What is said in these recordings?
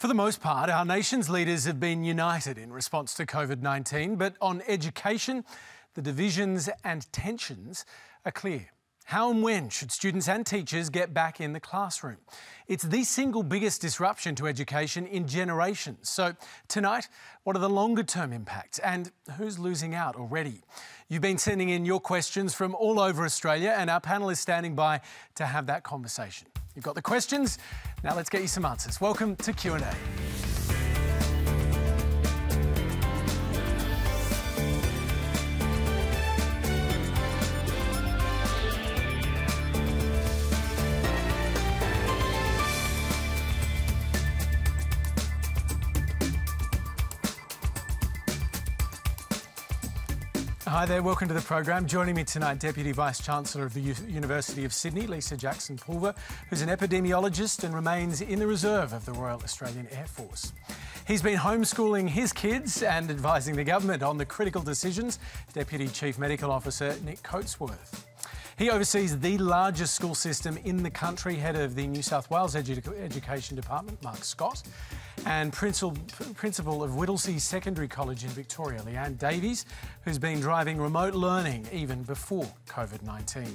For the most part, our nation's leaders have been united in response to COVID-19, but on education, the divisions and tensions are clear. How and when should students and teachers get back in the classroom? It's the single biggest disruption to education in generations. So tonight, what are the longer-term impacts and who's losing out already? You've been sending in your questions from all over Australia and our panel is standing by to have that conversation. You've got the questions, now let's get you some answers. Welcome to Q&A. Hi there, welcome to the program. Joining me tonight, Deputy Vice-Chancellor of the University of Sydney, Lisa Jackson-Pulver, who's an epidemiologist and remains in the reserve of the Royal Australian Air Force. He's been homeschooling his kids and advising the government on the critical decisions, Deputy Chief Medical Officer Nick Coatsworth. He oversees the largest school system in the country, head of the New South Wales Education Department, Mark Scott, and Principal of Whittlesea Secondary College in Victoria, Leanne Davies, who's been driving remote learning even before COVID-19.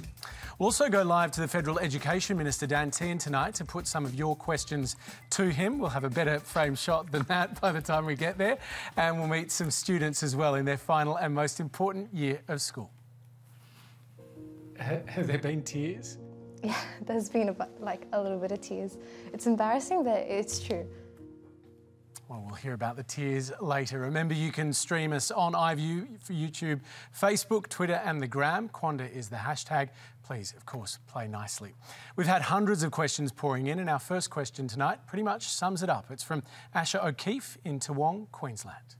We'll also go live to the Federal Education Minister, Dan Tehan, tonight to put some of your questions to him. We'll have a better frame shot than that by the time we get there, and we'll meet some students as well in their final and most important year of school. Have there been tears? Yeah, there's been a little bit of tears. It's embarrassing, but it's true. Well, we'll hear about the tears later. Remember, you can stream us on iView for YouTube, Facebook, Twitter and the Gram. Quanda is the hashtag. Please, of course, play nicely. We've had hundreds of questions pouring in and our first question tonight pretty much sums it up. It's from Asher O'Keefe in Toowong, Queensland.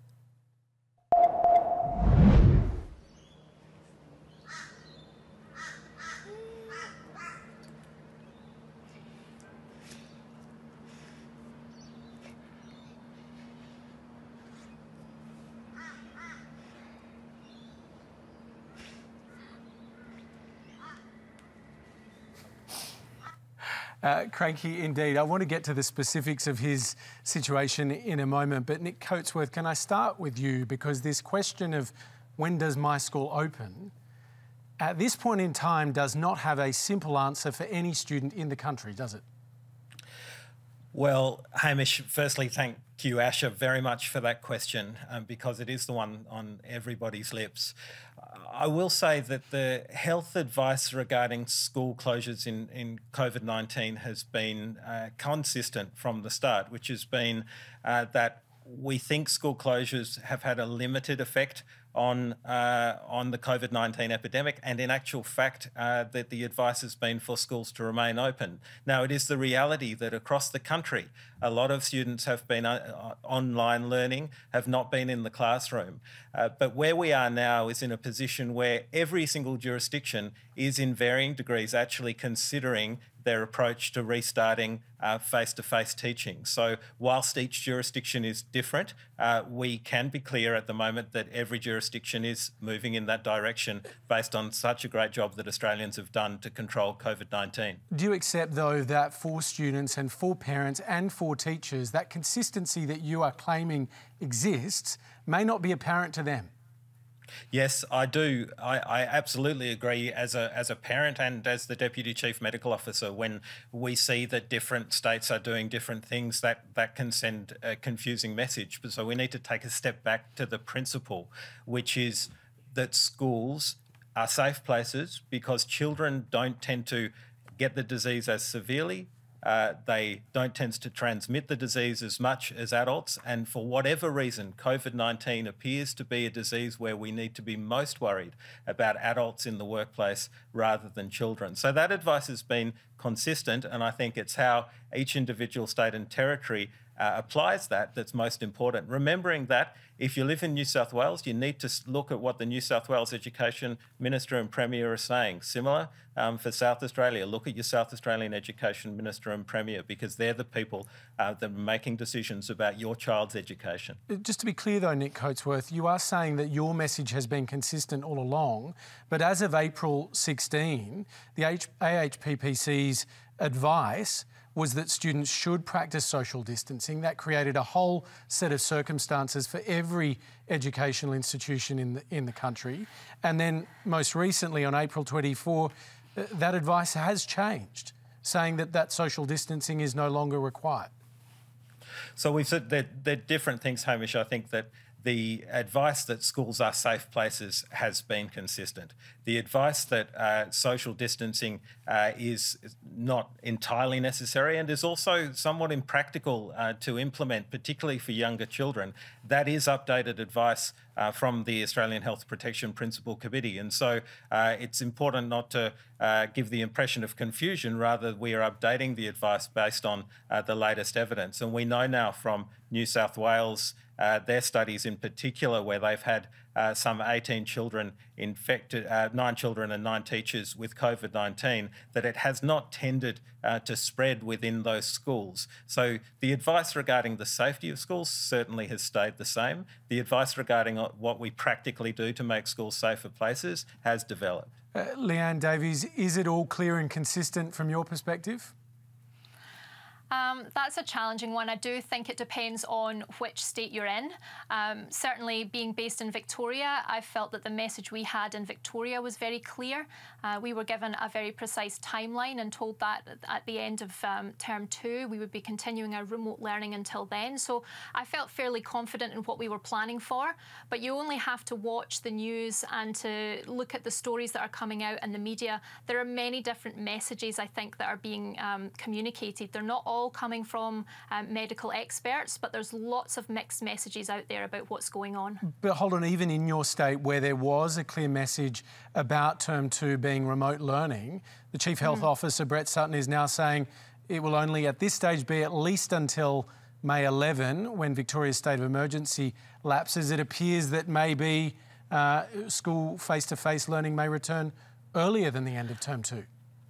Cranky indeed. I want to get to the specifics of his situation in a moment, but Nick Coatsworth, can I start with you? Because this question of when does my school open, at this point in time does not have a simple answer for any student in the country, does it? Well, Hamish, firstly, thank you, Asher, very much for that question because it is the one on everybody's lips. I will say that the health advice regarding school closures in COVID-19 has been consistent from the start, which has been that we think school closures have had a limited effect on the COVID-19 epidemic, and in actual fact that the advice has been for schools to remain open. Now, it is the reality that across the country, a lot of students have been online learning, have not been in the classroom. But where we are now is in a position where every single jurisdiction is in varying degrees actually considering their approach to restarting face-to-face teaching. So whilst each jurisdiction is different, we can be clear at the moment that every jurisdiction is moving in that direction based on such a great job that Australians have done to control COVID-19. Do you accept, though, that for students and for parents and for teachers, that consistency that you are claiming exists may not be apparent to them? Yes, I do. I absolutely agree as a parent and as the Deputy Chief Medical Officer, when we see that different states are doing different things, that can send a confusing message. So we need to take a step back to the principle, which is that schools are safe places because children don't tend to get the disease as severely. They don't tend to transmit the disease as much as adults, and for whatever reason, COVID-19 appears to be a disease where we need to be most worried about adults in the workplace rather than children. So that advice has been consistent, and I think it's how each individual state and territory applies that's most important. Remembering that if you live in New South Wales, you need to look at what the New South Wales Education Minister and Premier are saying. Similar for South Australia, look at your South Australian Education Minister and Premier, because they're the people that are making decisions about your child's education. Just to be clear though, Nick Coatsworth, you are saying that your message has been consistent all along, but as of April 16, the AHPPC's advice was that students should practice social distancing. That created a whole set of circumstances for every educational institution in the country. And then most recently, on April 24, that advice has changed, saying that that social distancing is no longer required. So we've said that there are different things, Hamish. I think that the advice that schools are safe places has been consistent. The advice that social distancing is not entirely necessary and is also somewhat impractical to implement, particularly for younger children, that is updated advice from the Australian Health Protection Principal Committee. And so it's important not to give the impression of confusion. Rather, we are updating the advice based on the latest evidence. And we know now from New South Wales, their studies in particular, where they've had some 18 children infected, 9 children and 9 teachers with COVID-19, that it has not tended to spread within those schools. So the advice regarding the safety of schools certainly has stayed the same. The advice regarding what we practically do to make schools safer places has developed. Leanne Davies, is it all clear and consistent from your perspective? That's a challenging one. I do think it depends on which state you're in. Certainly being based in Victoria, I felt that the message we had in Victoria was very clear. We were given a very precise timeline and told that at the end of term 2 we would be continuing our remote learning until then. So I felt fairly confident in what we were planning for, but you only have to watch the news and to look at the stories that are coming out in the media. There are many different messages, I think, that are being communicated. They're not all coming from medical experts, but there's lots of mixed messages out there about what's going on. But hold on, even in your state where there was a clear message about term 2 being remote learning, the Chief Health Officer, Brett Sutton, is now saying it will only at this stage be at least until May 11, when Victoria's state of emergency lapses. It appears that maybe school face-to-face learning may return earlier than the end of term 2.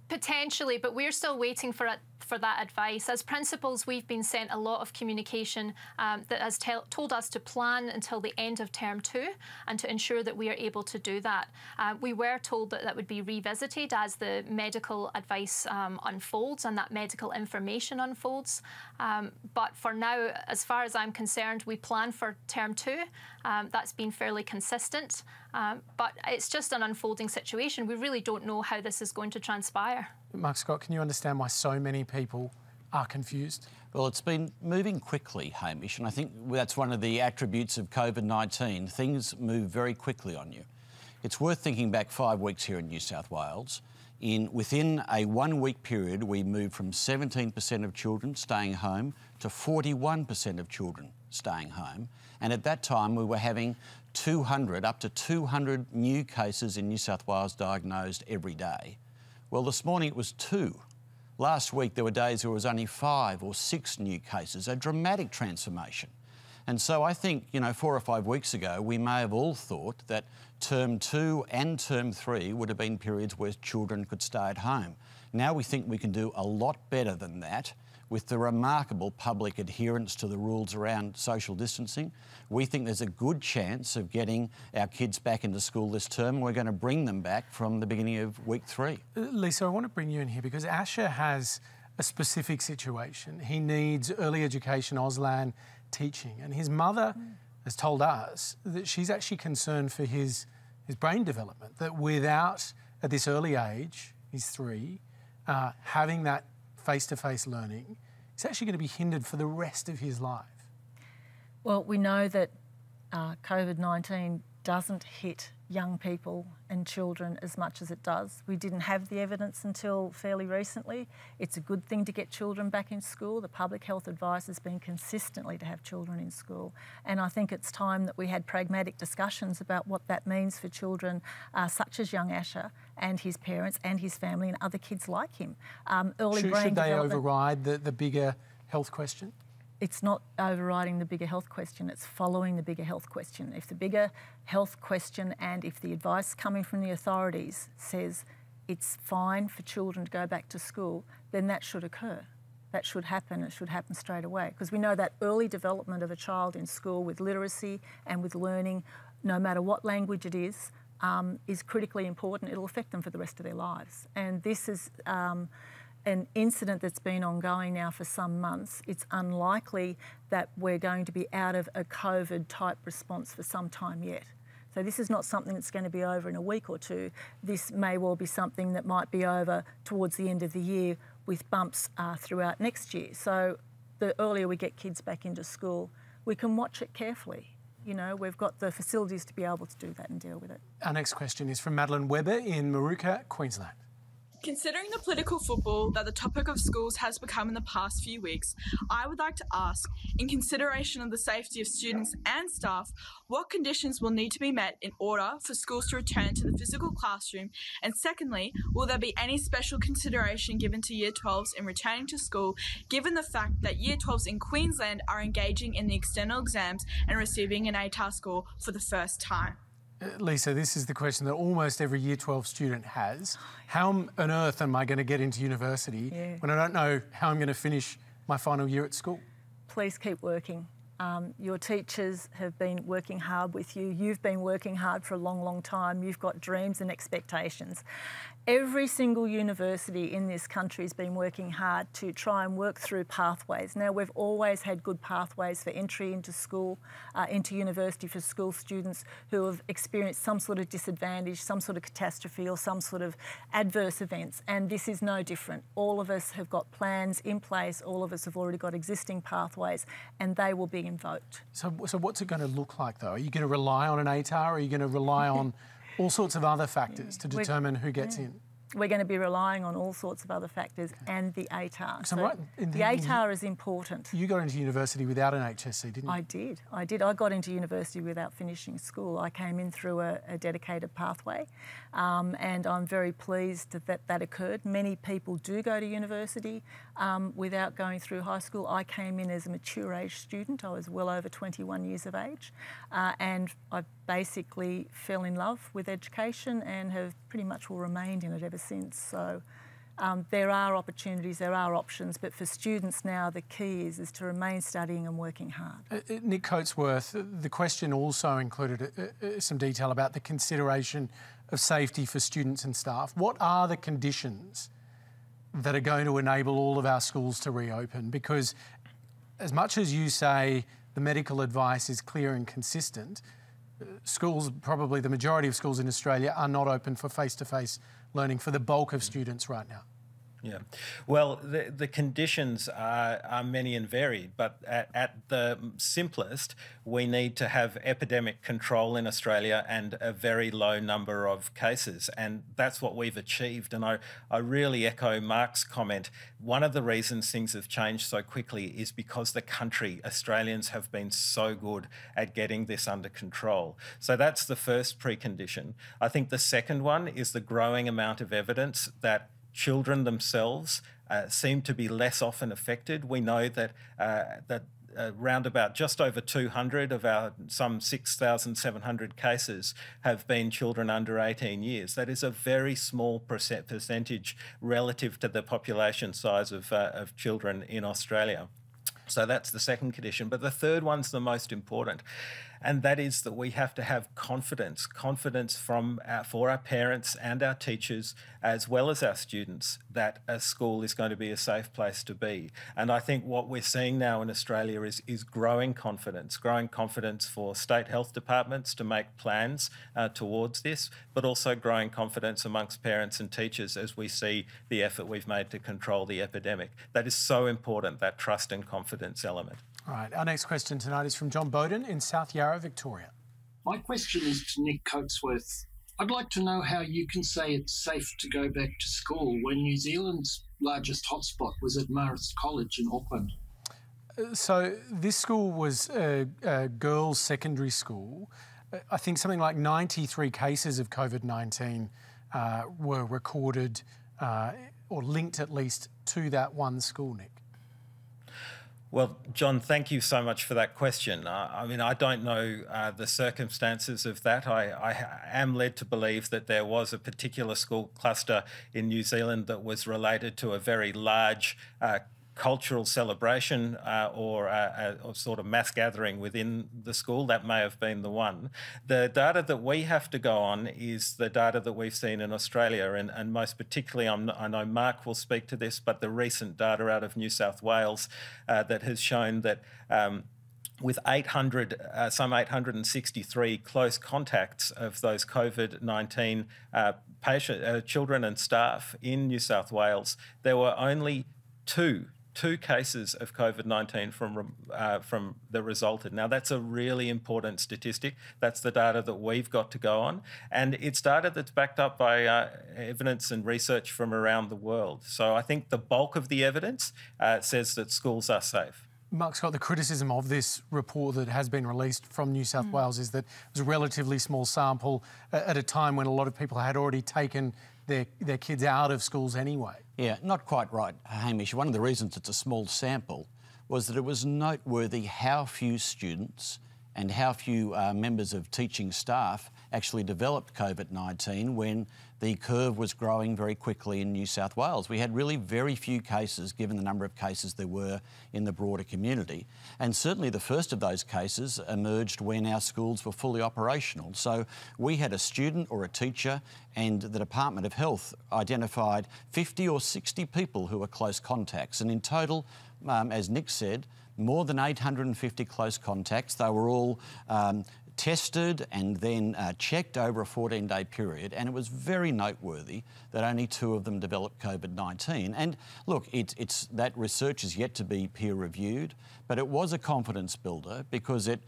Potentially, but we're still waiting for that advice. As principals, we've been sent a lot of communication that has told us to plan until the end of term 2 and to ensure that we are able to do that. We were told that that would be revisited as the medical advice unfolds and that medical information unfolds. But for now, as far as I'm concerned, we plan for term 2. That's been fairly consistent. But it's just an unfolding situation. We really don't know how this is going to transpire. Mark Scott, can you understand why so many people are confused? Well, it's been moving quickly, Hamish, and I think that's one of the attributes of COVID-19. Things move very quickly on you. It's worth thinking back 5 weeks here in New South Wales. Within a 1 week period, we moved from 17% of children staying home to 41% of children staying home. And at that time, we were having up to 200 new cases in New South Wales diagnosed every day. Well, this morning it was 2. Last week there were days there was only 5 or 6 new cases, a dramatic transformation. And so I think, you know, 4 or 5 weeks ago we may have all thought that term 2 and term 3 would have been periods where children could stay at home. Now we think we can do a lot better than that with the remarkable public adherence to the rules around social distancing. We think there's a good chance of getting our kids back into school this term, and we're going to bring them back from the beginning of week 3. Lisa, I want to bring you in here because Asher has a specific situation. He needs early education Auslan teaching, and his mother has told us that she's actually concerned for his brain development, that without, at this early age, he's 3, having that face-to-face learning, is actually going to be hindered for the rest of his life. Well, we know that COVID-19 doesn't hit young people and children as much as it does. We didn't have the evidence until fairly recently. It's a good thing to get children back in school. The public health advice has been consistently to have children in school. And I think it's time that we had pragmatic discussions about what that means for children such as young Asher and his parents and his family and other kids like him. Should they override the bigger health question? It's not overriding the bigger health question, it's following the bigger health question. If the bigger health question and if the advice coming from the authorities says it's fine for children to go back to school, then that should occur. That should happen, it should happen straight away. Because we know that early development of a child in school with literacy and with learning, no matter what language it is critically important. It'll affect them for the rest of their lives. And this is an incident that's been ongoing now for some months, it's unlikely that we're going to be out of a COVID-type response for some time yet. So this is not something that's going to be over in a week or two. This may well be something that might be over towards the end of the year with bumps throughout next year. So the earlier we get kids back into school, we can watch it carefully. You know, we've got the facilities to be able to do that and deal with it. Our next question is from Madeline Weber in Moorooka, Queensland. Considering the political football that the topic of schools has become in the past few weeks, I would like to ask, in consideration of the safety of students and staff, what conditions will need to be met in order for schools to return to the physical classroom? And secondly, will there be any special consideration given to Year 12s in returning to school, given the fact that Year 12s in Queensland are engaging in the external exams and receiving an ATAR score for the first time? Lisa, this is the question that almost every Year 12 student has. How on earth am I going to get into university when I don't know how I'm going to finish my final year at school? Please keep working. Your teachers have been working hard with you. You've been working hard for a long, long time. You've got dreams and expectations. Every single university in this country has been working hard to try and work through pathways. Now, we've always had good pathways for entry into school, into university for school students who have experienced some sort of disadvantage, some sort of catastrophe or some sort of adverse events. And this is no different. All of us have got plans in place. All of us have already got existing pathways and they will be invoked. So what's it going to look like, though? Are you going to rely on an ATAR? Are you going to rely on all sorts of other factors to determine who gets in? We're going to be relying on all sorts of other factors and the ATAR. So right, the ATAR is important. You got into university without an HSC, didn't you? I did. I got into university without finishing school. I came in through a dedicated pathway and I'm very pleased that that occurred. Many people do go to university without going through high school. I came in as a mature age student. I was well over 21 years of age and I basically fell in love with education and have pretty much all remained in it ever since. So there are opportunities, there are options, but for students now the key is to remain studying and working hard. Nick Coatsworth, the question also included some detail about the consideration of safety for students and staff. What are the conditions that are going to enable all of our schools to reopen? Because as much as you say the medical advice is clear and consistent, schools, probably the majority of schools in Australia, are not open for face-to-face learning for the bulk of students right now. Yeah, well, the conditions are many and varied, but at the simplest, we need to have epidemic control in Australia and a very low number of cases, and that's what we've achieved. And I really echo Mark's comment. One of the reasons things have changed so quickly is because the country, Australians, have been so good at getting this under control. So that's the first precondition. I think the second one is the growing amount of evidence that children themselves seem to be less often affected. We know that around about just over 200 of our some 6,700 cases have been children under 18 years. That is a very small percentage relative to the population size of children in Australia. So that's the second condition. But the third one's the most important, and that is that we have to have confidence for our parents and our teachers, as well as our students, that a school is going to be a safe place to be. And I think what we're seeing now in Australia is growing confidence for state health departments to make plans towards this, but also growing confidence amongst parents and teachers as we see the effort we've made to control the epidemic. That is so important, that trust and confidence element. All right, our next question tonight is from John Bowden in South Yarra, Victoria. My question is to Nick Coatsworth. I'd like to know how you can say it's safe to go back to school when New Zealand's largest hotspot was at Marist College in Auckland. So this school was a girls' secondary school. I think something like 93 cases of COVID-19 were recorded or linked at least to that one school, Nick. Well, John, thank you so much for that question. I mean, I don't know the circumstances of that. I am led to believe that there was a particular school cluster in New Zealand that was related to a very large cultural celebration or a sort of mass gathering within the school, that may have been the one. The data that we have to go on is the data that we've seen in Australia, and most particularly, I know Mark will speak to this, but the recent data out of New South Wales that has shown that with some 863 close contacts of those COVID-19 children and staff in New South Wales, there were only two cases of COVID-19 from that resulted. Now, that's a really important statistic. That's the data that we've got to go on. And it's data that's backed up by evidence and research from around the world. So I think the bulk of the evidence says that schools are safe. Mark Scott, the criticism of this report that has been released from New South Wales is that it was a relatively small sample at a time when a lot of people had already taken their kids out of schools anyway. Yeah, not quite right, Hamish. One of the reasons it's a small sample was that it was noteworthy how few students and how few members of teaching staff actually developed COVID-19 when the curve was growing very quickly in New South Wales. We had really very few cases given the number of cases there were in the broader community. And certainly the first of those cases emerged when our schools were fully operational. So we had a student or a teacher and the Department of Health identified 50 or 60 people who were close contacts. And in total, as Nick said, more than 850 close contacts. They were all tested and then checked over a 14-day period, and it was very noteworthy that only 2 of them developed COVID-19. And look, it's that research is yet to be peer-reviewed, but it was a confidence builder because it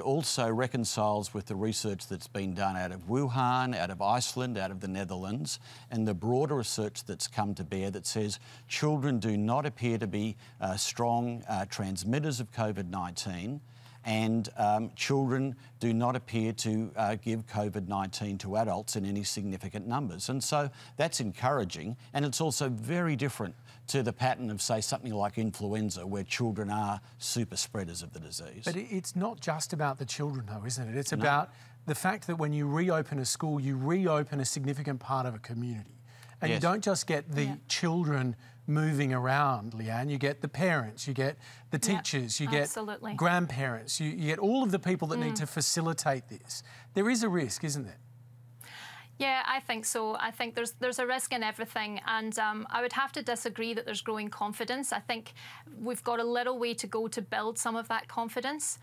also reconciles with the research that's been done out of Wuhan, out of Iceland, out of the Netherlands, and the broader research that's come to bear that says children do not appear to be strong transmitters of COVID-19, and children do not appear to give COVID-19 to adults in any significant numbers. And so that's encouraging, and it's also very different to the pattern of, say, something like influenza, where children are super spreaders of the disease. But it's not just about the children, though, isn't it? It's about the fact that when you reopen a school, you reopen a significant part of a community. And you don't just get the children moving around, Leanne. You get the parents, you get the teachers, you get grandparents, you get all of the people that need to facilitate this. There is a risk, isn't there? Yeah, I think so. I think there's a risk in everything, and I would have to disagree that there's growing confidence. I think we've got a little way to go to build some of that confidence.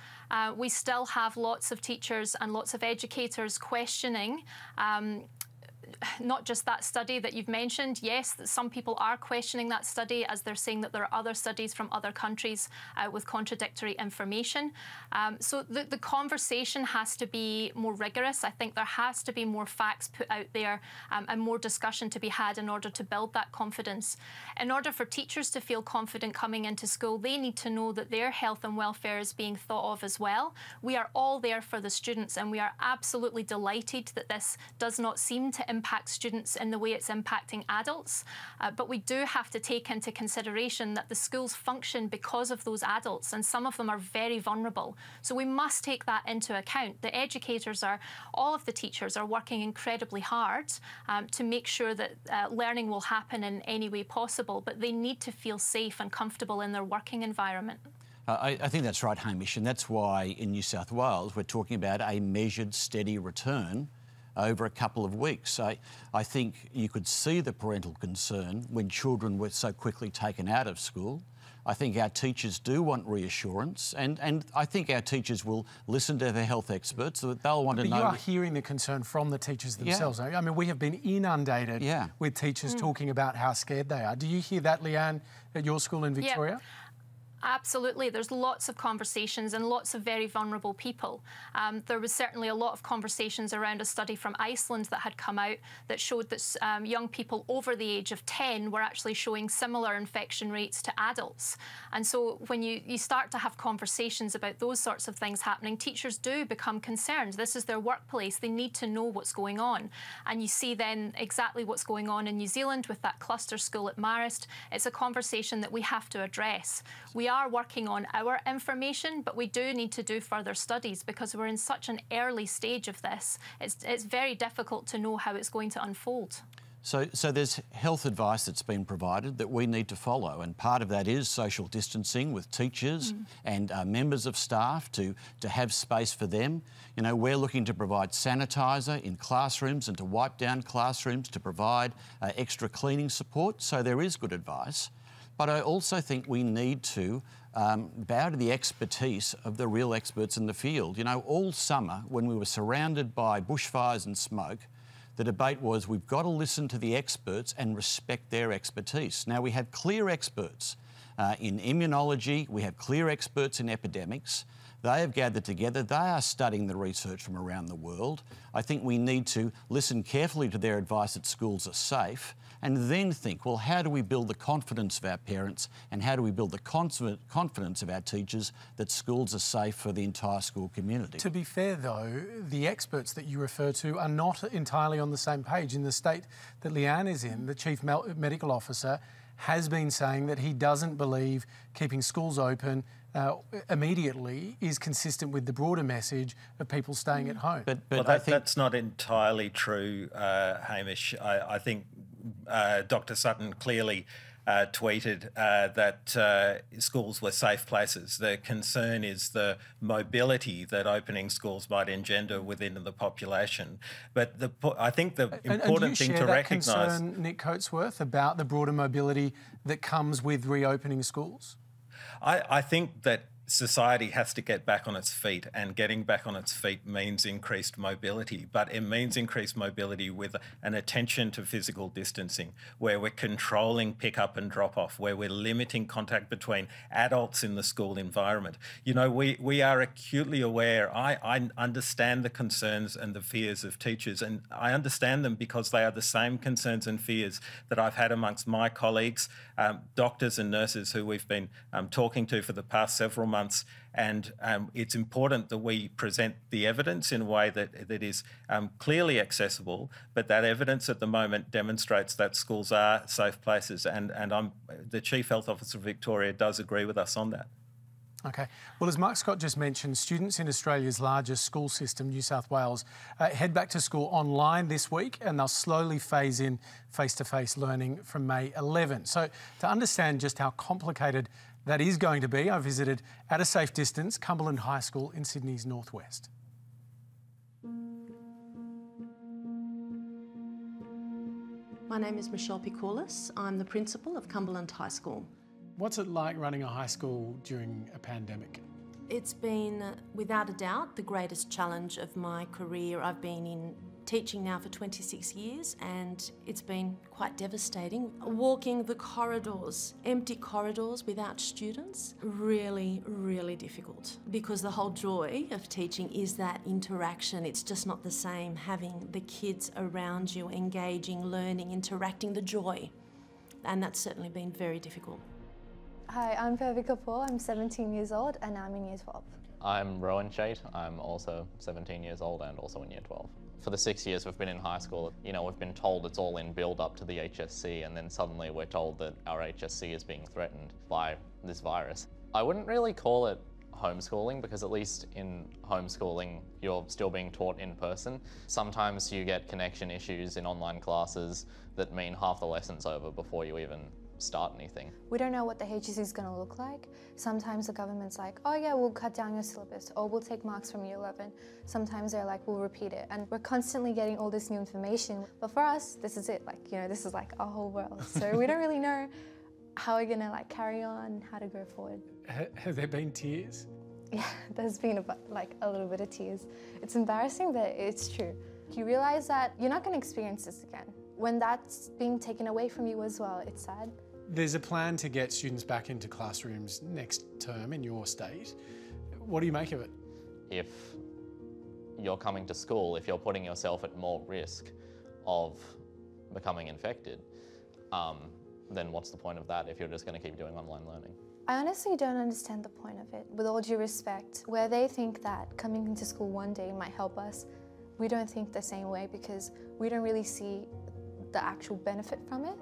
We still have lots of teachers and lots of educators questioning not just that study that you've mentioned. Yes, that some people are questioning that study as they're saying that there are other studies from other countries with contradictory information. So the conversation has to be more rigorous. I think there has to be more facts put out there and more discussion to be had in order to build that confidence. In order for teachers to feel confident coming into school, they need to know that their health and welfare is being thought of as well. We are all there for the students, and we are absolutely delighted that this does not seem to impact students in the way it's impacting adults, but we do have to take into consideration that the schools function because of those adults, and some of them are very vulnerable. So we must take that into account. The educators are, all of the teachers are working incredibly hard to make sure that learning will happen in any way possible, but they need to feel safe and comfortable in their working environment. I think that's right, Hamish, and that's why in New South Wales we're talking about a measured, steady return over a couple of weeks. I think you could see the parental concern when children were so quickly taken out of school. I think our teachers do want reassurance, and I think our teachers will listen to their health experts. So that they'll want to know... But you are hearing the concern from the teachers themselves. Yeah. I mean, we have been inundated with teachers talking about how scared they are. Do you hear that, Leanne, at your school in Victoria? Yeah. Absolutely. There's lots of conversations and lots of very vulnerable people. There was certainly a lot of conversations around a study from Iceland that had come out that showed that young people over the age of 10 were actually showing similar infection rates to adults. And so when you start to have conversations about those sorts of things happening, teachers do become concerned. This is their workplace. They need to know what's going on. And you see then exactly what's going on in New Zealand with that cluster school at Marist. It's a conversation that we have to address. We are working on our information, but we do need to do further studies because we're in such an early stage of this. It's very difficult to know how it's going to unfold. So there's health advice that's been provided that we need to follow, and part of that is social distancing with teachers and members of staff to have space for them. You know, we're looking to provide sanitiser in classrooms and to wipe down classrooms, to provide extra cleaning support. So there is good advice. But I also think we need to bow to the expertise of the real experts in the field. You know, all summer when we were surrounded by bushfires and smoke, the debate was we've got to listen to the experts and respect their expertise. Now, we have clear experts in immunology, we have clear experts in epidemics. They have gathered together, they are studying the research from around the world. I think we need to listen carefully to their advice that schools are safe and then think, well, how do we build the confidence of our parents and how do we build the confidence of our teachers that schools are safe for the entire school community? To be fair, though, the experts that you refer to are not entirely on the same page. In the state that Leanne is in, the Chief Medical Officer has been saying that he doesn't believe keeping schools open immediately is consistent with the broader message of people staying at home. But well, that's not entirely true, Hamish. I think Dr. Sutton clearly tweeted that schools were safe places. The concern is the mobility that opening schools might engender within the population. But I think the important thing to recognise... And do you share that concern, Nick Coatsworth, about the broader mobility that comes with reopening schools? I think that society has to get back on its feet, and getting back on its feet means increased mobility, but it means increased mobility with an attention to physical distancing, where we're controlling pick-up and drop-off, where we're limiting contact between adults in the school environment. You know, we are acutely aware. I understand the concerns and the fears of teachers, and I understand them because they are the same concerns and fears that I've had amongst my colleagues, doctors and nurses who we've been talking to for the past several months, and it's important that we present the evidence in a way that is clearly accessible, but that evidence at the moment demonstrates that schools are safe places, and the Chief Health Officer of Victoria does agree with us on that. Okay. Well, as Mark Scott just mentioned, students in Australia's largest school system, New South Wales, head back to school online this week, and they'll slowly phase in face-to-face learning from May 11. So to understand just how complicated that is going to be, I visited, at a safe distance, Cumberland High School in Sydney's northwest. My name is Michelle Picoules. I'm the principal of Cumberland High School. What's it like running a high school during a pandemic? It's been, without a doubt, the greatest challenge of my career. I've been in teaching now for 26 years, and it's been quite devastating. Walking the corridors, empty corridors without students, really, really difficult, because the whole joy of teaching is that interaction. It's just not the same having the kids around you, engaging, learning, interacting, the joy. And that's certainly been very difficult. Hi, I'm Pervika Pour. I'm 17 years old and I'm in Year 12. I'm Rowan Shait. I'm also 17 years old and also in Year 12. For the 6 years we've been in high school, you know, we've been told it's all in build-up to the HSC, and then suddenly we're told that our HSC is being threatened by this virus. I wouldn't really call it homeschooling, because at least in homeschooling you're still being taught in person. Sometimes you get connection issues in online classes that mean half the lesson's over before you even start anything. We don't know what the HSC is going to look like. Sometimes the government's like, oh yeah, we'll cut down your syllabus, or we'll take marks from Year 11. Sometimes they're like, we'll repeat it. And we're constantly getting all this new information. But for us, this is it. Like, you know, this is like our whole world. So we don't really know how we're going to like carry on, how to go forward. Have there been tears? Yeah, there's been a little bit of tears. It's embarrassing, but it's true. You realise that you're not going to experience this again. When that's being taken away from you as well, it's sad. There's a plan to get students back into classrooms next term in your state. What do you make of it? If you're coming to school, if you're putting yourself at more risk of becoming infected, then what's the point of that if you're just going to keep doing online learning? I honestly don't understand the point of it, with all due respect. Where they think that coming into school one day might help us, we don't think the same way, because we don't really see the actual benefit from it.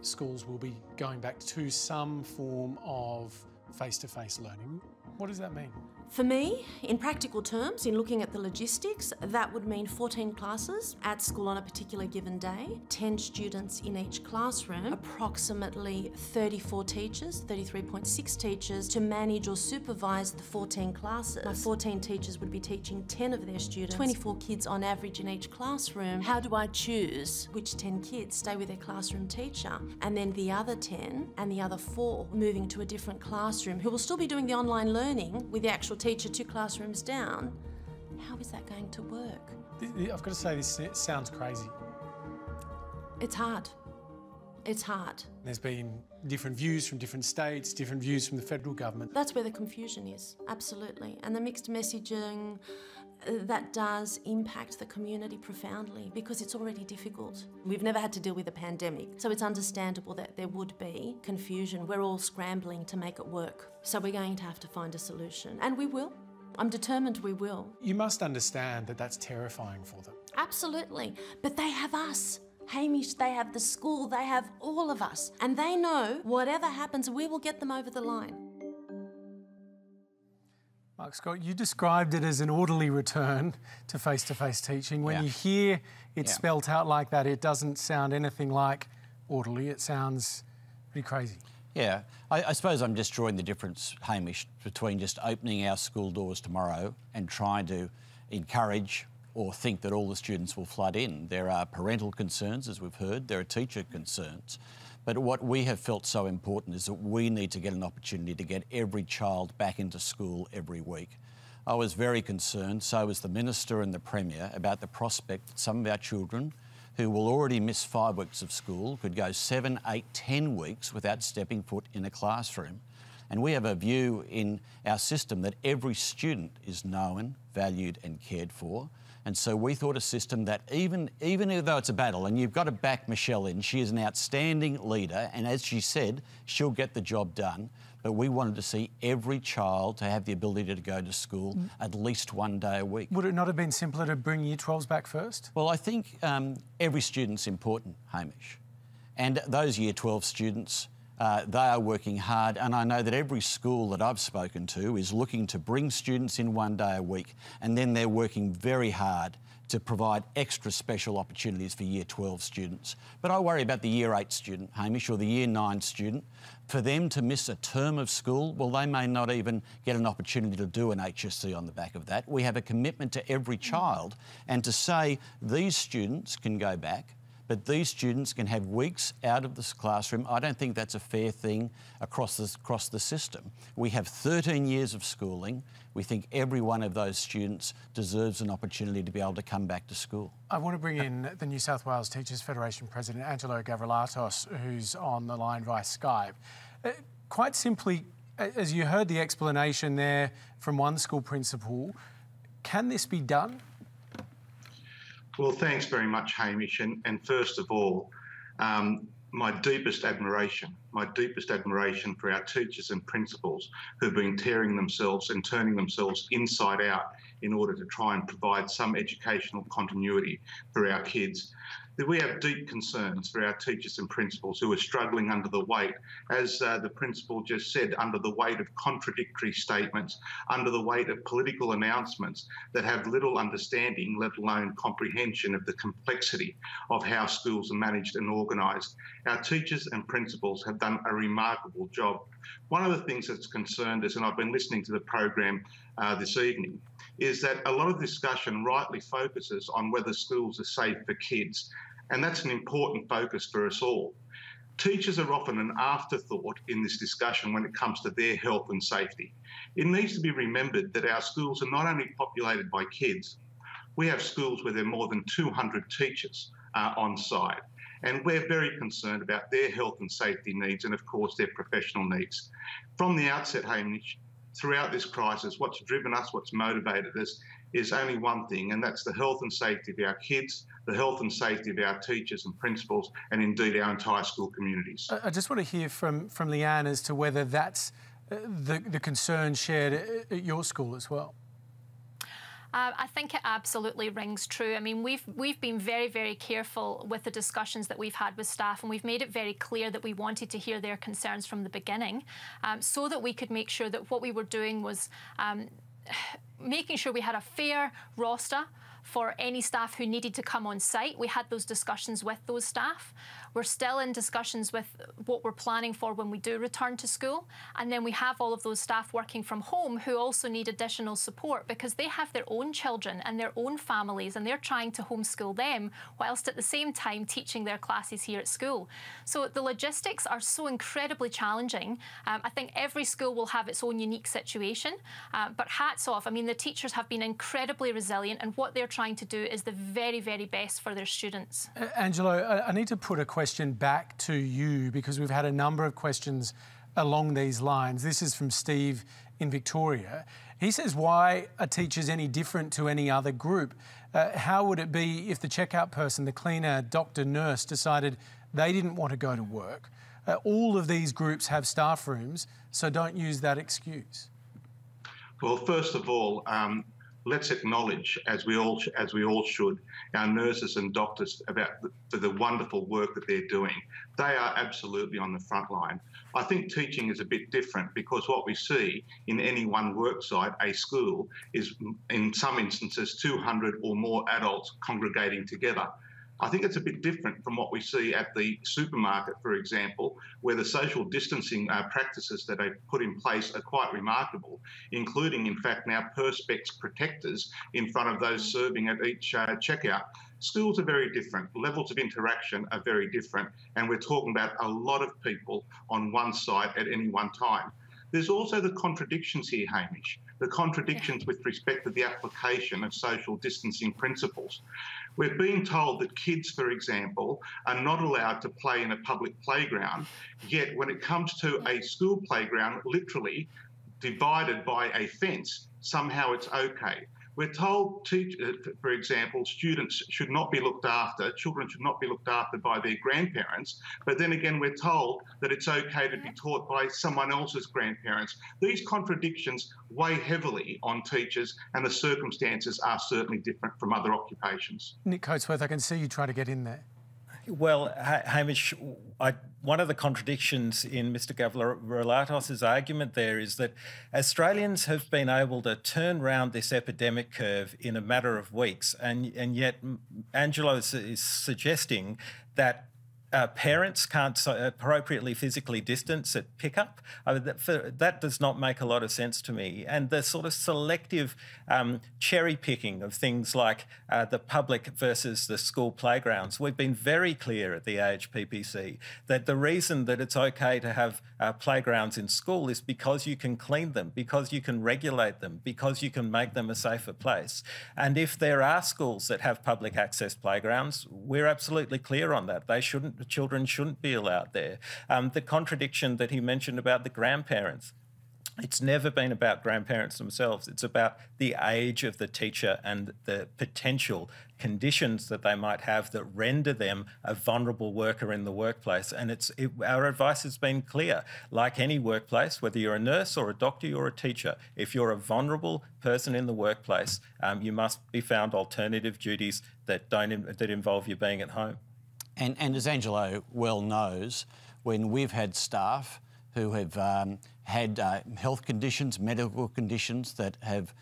Schools will be going back to some form of face-to-face learning. What does that mean? For me, in practical terms, in looking at the logistics, that would mean 14 classes at school on a particular given day, 10 students in each classroom, approximately 34 teachers, 33.6 teachers, to manage or supervise the 14 classes. My 14 teachers would be teaching 10 of their students, 24 kids on average in each classroom. How do I choose which 10 kids stay with their classroom teacher, and then the other 10 and the other 4 moving to a different classroom, who will still be doing the online learning with the actual teacher 2 classrooms down? How is that going to work? I've got to say, this sounds crazy. It's hard. It's hard. There's been different views from different states, different views from the federal government. That's where the confusion is, absolutely. And the mixed messaging, that does impact the community profoundly, because it's already difficult. We've never had to deal with a pandemic, so it's understandable that there would be confusion. We're all scrambling to make it work. So we're going to find a solution, and we will. I'm determined we will. You must understand that that's terrifying for them. Absolutely, but they have us. Hamish, they have the school, they have all of us, and they know whatever happens, we will get them over the line. Mark Scott, you described it as an orderly return to face-to-face teaching. When you hear it spelt out like that, it doesn't sound anything like orderly. It sounds pretty crazy. Yeah, I suppose I'm just drawing the difference, Hamish, between just opening our school doors tomorrow and trying to encourage or think that all the students will flood in. There are parental concerns, as we've heard, there are teacher concerns. But what we have felt so important is that we need to get an opportunity to get every child back into school every week. I was very concerned, so was the Minister and the Premier, about the prospect that some of our children who will already miss 5 weeks of school could go 7, 8, 10 weeks without stepping foot in a classroom. And we have a view in our system that every student is known, valued and cared for. And so we thought a system that even though it's a battle, and you've got to back Michelle in, she is an outstanding leader, and as she said, she'll get the job done. But we wanted to see every child to have the ability to go to school at least one day a week. Would it not have been simpler to bring Year 12s back first? Well, I think every student's important, Hamish. And those Year 12 students, they are working hard, and I know that every school that I've spoken to is looking to bring students in one day a week, and then they're working very hard to provide extra special opportunities for Year 12 students. But I worry about the Year 8 student, Hamish, or the Year 9 student. For them to miss a term of school, well, they may not even get an opportunity to do an HSC on the back of that. We have a commitment to every child, and to say these students can go back, but these students can have weeks out of this classroom. I don't think that's a fair thing across the system. We have 13 years of schooling. We think every one of those students deserves an opportunity to be able to come back to school. I want to bring in the New South Wales Teachers Federation President, Angelo Gavrilatos, who's on the line via Skype. Quite simply, as you heard the explanation there from one school principal, can this be done? Well, thanks very much, Hamish. And first of all, my deepest admiration for our teachers and principals who've been tearing themselves and turning themselves inside out in order to try and provide some educational continuity for our kids. We have deep concerns for our teachers and principals who are struggling under the weight, as the principal just said, under the weight of contradictory statements, under the weight of political announcements that have little understanding, let alone comprehension of the complexity of how schools are managed and organised. Our teachers and principals have done a remarkable job. One of the things that's concerned us, and I've been listening to the program this evening, is that a lot of discussion rightly focuses on whether schools are safe for kids, and that's an important focus for us all. Teachers are often an afterthought in this discussion when it comes to their health and safety. It needs to be remembered that our schools are not only populated by kids, we have schools where there are more than 200 teachers on site, and we're very concerned about their health and safety needs and, of course, their professional needs. From the outset, Hamish, throughout this crisis, what's driven us, what's motivated us, is only one thing, and that's the health and safety of our kids, the health and safety of our teachers and principals, and indeed our entire school communities. I just want to hear from Leanne as to whether that's the concern shared at your school as well. I think it absolutely rings true. I mean, we've been very, very careful with the discussions that we've had with staff, and we've made it very clear that we wanted to hear their concerns from the beginning, so that we could make sure that what we were doing was making sure we had a fair roster for any staff who needed to come on site. We had those discussions with those staff. We're still in discussions with what we're planning for when we do return to school. And then we have all of those staff working from home who also need additional support because they have their own children and their own families and they're trying to homeschool them whilst at the same time teaching their classes here at school. So the logistics are so incredibly challenging. I think every school will have its own unique situation, but hats off. I mean, the teachers have been incredibly resilient and what they're trying to do is the very, very best for their students. Angelo, I need to put a question back to you because we've had a number of questions along these lines. This is from Steve in Victoria. He says, why are teachers any different to any other group? How would it be if the checkout person, the cleaner, doctor, nurse decided they didn't want to go to work? All of these groups have staff rooms, so don't use that excuse. Well, first of all, let's acknowledge, as we all should, our nurses and doctors about the wonderful work that they're doing. They are absolutely on the front line. I think teaching is a bit different because what we see in any one worksite, a school, is in some instances 200 or more adults congregating together. I think it's a bit different from what we see at the supermarket, for example, where the social distancing practices that they've put in place are quite remarkable, including, in fact, now Perspex protectors in front of those serving at each checkout. Schools are very different. Levels of interaction are very different, and we're talking about a lot of people on one site at any one time. There's also the contradictions here, Hamish, the contradictions with respect to the application of social distancing principles. We're being told that kids, for example, are not allowed to play in a public playground, yet when it comes to a school playground, literally divided by a fence, somehow it's okay. We're told, for example, students should not be looked after, children should not be looked after by their grandparents, but then again we're told that it's okay to be taught by someone else's grandparents. These contradictions weigh heavily on teachers and the circumstances are certainly different from other occupations. Nick Coatsworth, I can see you trying to get in there. Well, Hamish, one of the contradictions in Mr Gavrilatos' argument there is that Australians have been able to turn round this epidemic curve in a matter of weeks, and yet Angelo is suggesting that parents can't appropriately physically distance at pickup. I mean, that does not make a lot of sense to me. And the sort of selective cherry picking of things like the public versus the school playgrounds. We've been very clear at the AHPPC that the reason that it's okay to have playgrounds in school is because you can clean them, because you can regulate them, because you can make them a safer place. And if there are schools that have public access playgrounds, we're absolutely clear on that. They shouldn't. Children shouldn't be allowed there. The contradiction that he mentioned about the grandparents, it's never been about grandparents themselves. It's about the age of the teacher and the potential conditions that they might have that render them a vulnerable worker in the workplace. And our advice has been clear. Like any workplace, whether you're a nurse or a doctor or a teacher, if you're a vulnerable person in the workplace, you must be found alternative duties that involve you being at home. And as Angelo well knows, when we've had staff who have had health conditions, medical conditions that have